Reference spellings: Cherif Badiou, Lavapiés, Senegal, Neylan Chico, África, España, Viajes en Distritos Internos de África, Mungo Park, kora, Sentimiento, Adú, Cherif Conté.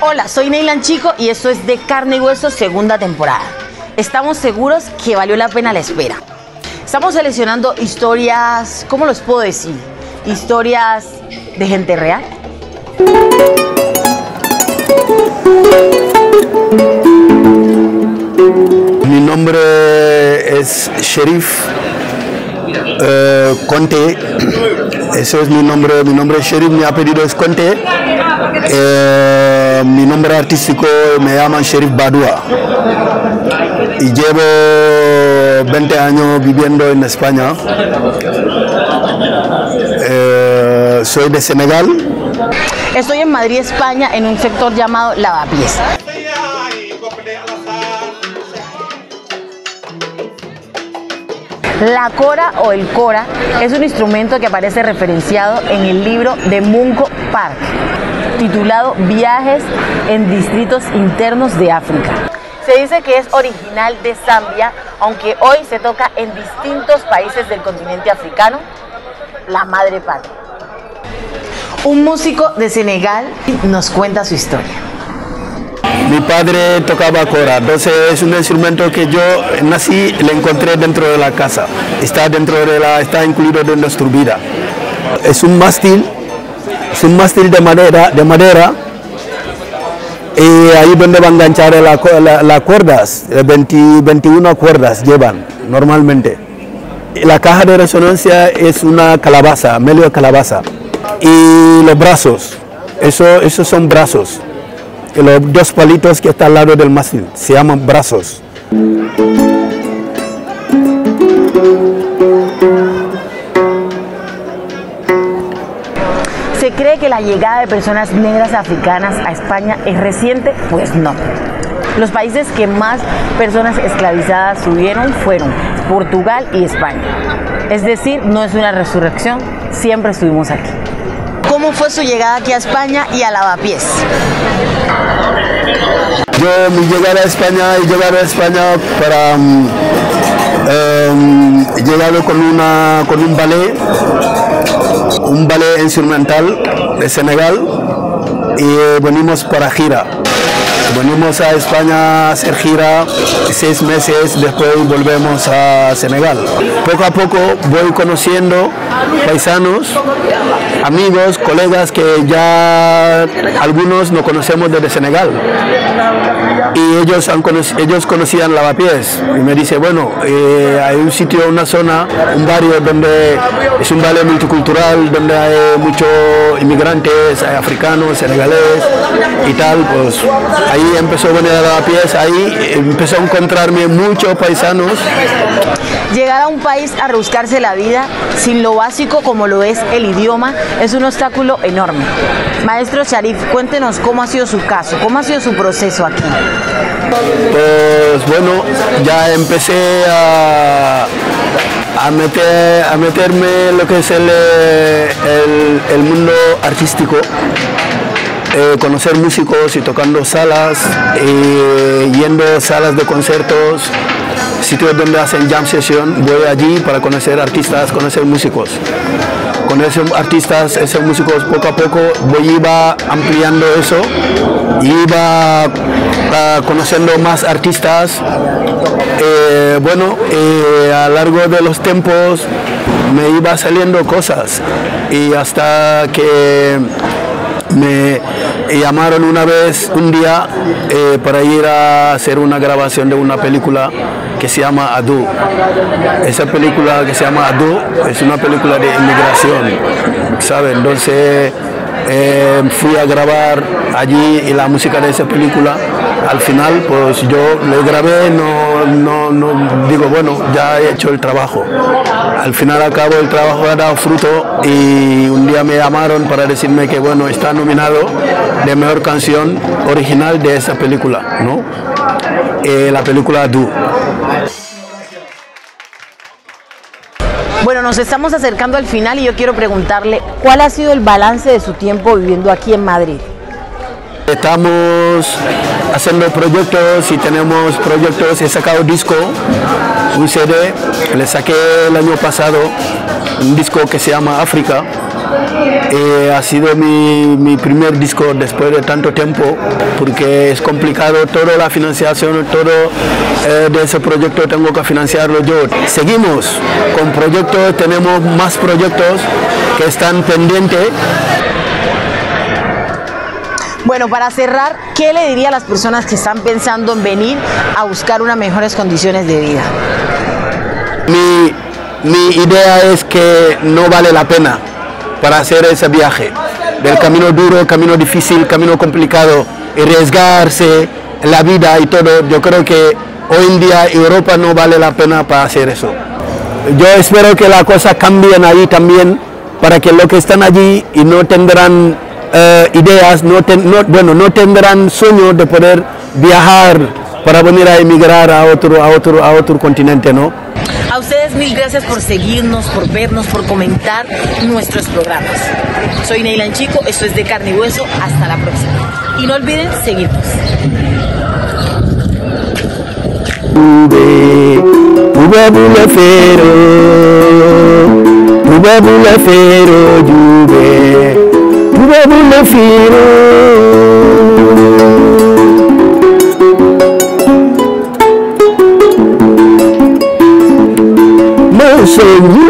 Hola, soy Neylan Chico y esto es De Carne y Hueso, segunda temporada. Estamos seguros que valió la pena la espera. Estamos seleccionando historias, ¿cómo los puedo decir? Historias de gente real. Mi nombre es Cherif Conté. Ese es mi nombre. Mi nombre es Cherif, mi apellido es Conté. Mi nombre artístico me llaman Cherif Badiou. Y llevo 20 años viviendo en España. Soy de Senegal. Estoy en Madrid, España, en un sector llamado Lavapiés. La kora o el kora es un instrumento que aparece referenciado en el libro de Mungo Park, titulado Viajes en Distritos Internos de África. Se dice que es original de Zambia, aunque hoy se toca en distintos países del continente africano, la madre patria. Un músico de Senegal nos cuenta su historia. Mi padre tocaba kora, entonces es un instrumento que yo nací y le encontré dentro de la casa. Está incluido en nuestra vida. Es un mástil de madera. Y ahí donde van a enganchar las cuerdas, 21 cuerdas llevan normalmente. La caja de resonancia es una calabaza, medio calabaza. Y los brazos, esos son brazos. Y los dos palitos que están al lado del mástil se llaman brazos. ¿Se cree que la llegada de personas negras africanas a España es reciente? Pues no. Los países que más personas esclavizadas subieron fueron Portugal y España. Es decir, no es una resurrección, siempre estuvimos aquí. ¿Cómo fue su llegada aquí a España y a Lavapiés? Yo mi llegada a España para... llegado con un ballet. Un ballet instrumental de Senegal y venimos para gira. Venimos a España a hacer gira 6 meses, después volvemos a Senegal. Poco a poco voy conociendo paisanos, amigos, colegas que ya algunos no conocemos desde Senegal. Y ellos conocían Lavapiés y me dice, bueno, hay un sitio, una zona, un barrio donde es un barrio multicultural, donde hay muchos inmigrantes, hay africanos, senegalés y tal, pues ahí empezó a venir a Lavapiés, ahí empezó a encontrarme muchos paisanos. Llegar a un país a rebuscarse la vida sin lo básico como lo es el idioma es un obstáculo enorme. Maestro Cherif, cuéntenos cómo ha sido su caso, cómo ha sido su proceso aquí. Pues bueno, ya empecé a meterme en lo que es el mundo artístico, conocer músicos y tocando salas, yendo a salas de conciertos, sitios donde hacen jam session, voy allí para conocer artistas, conocer músicos. Con esos artistas, esos músicos, poco a poco iba ampliando eso, iba conociendo más artistas. Bueno, a lo largo de los tiempos me iba saliendo cosas y hasta que me llamaron un día para ir a hacer una grabación de una película que se llama Adú. Esa película que se llama Adú es una película de inmigración, ¿sabes? Entonces fui a grabar allí y la música de esa película, al final pues yo lo grabé, no digo, bueno, ya he hecho el trabajo. Al final al cabo el trabajo ha dado fruto y un día me llamaron para decirme que bueno, está nominado de mejor canción original de esa película, ¿no? La película Adú. Bueno, nos estamos acercando al final y yo quiero preguntarle, ¿cuál ha sido el balance de su tiempo viviendo aquí en Madrid? Estamos haciendo proyectos y tenemos proyectos. He sacado disco, un CD, le saqué el año pasado un disco que se llama África. Ha sido mi primer disco después de tanto tiempo, porque es complicado toda la financiación, todo de ese proyecto tengo que financiarlo yo. Seguimos con proyectos, tenemos más proyectos que están pendientes. Bueno, para cerrar, ¿qué le diría a las personas que están pensando en venir a buscar unas mejores condiciones de vida? Mi idea es que no vale la pena para hacer ese viaje, del camino duro, camino difícil, camino complicado, arriesgarse la vida y todo. Yo creo que hoy en día Europa no vale la pena para hacer eso. Yo espero que las cosas cambien ahí también, para que los que están allí y no tendrán ideas, no tendrán sueños de poder viajar para venir a emigrar a otro continente, ¿no? A ustedes mil gracias por seguirnos, por vernos, por comentar nuestros programas. Soy Neylan Chico, esto es De Carne y Hueso, hasta la próxima. Y no olviden seguirnos. So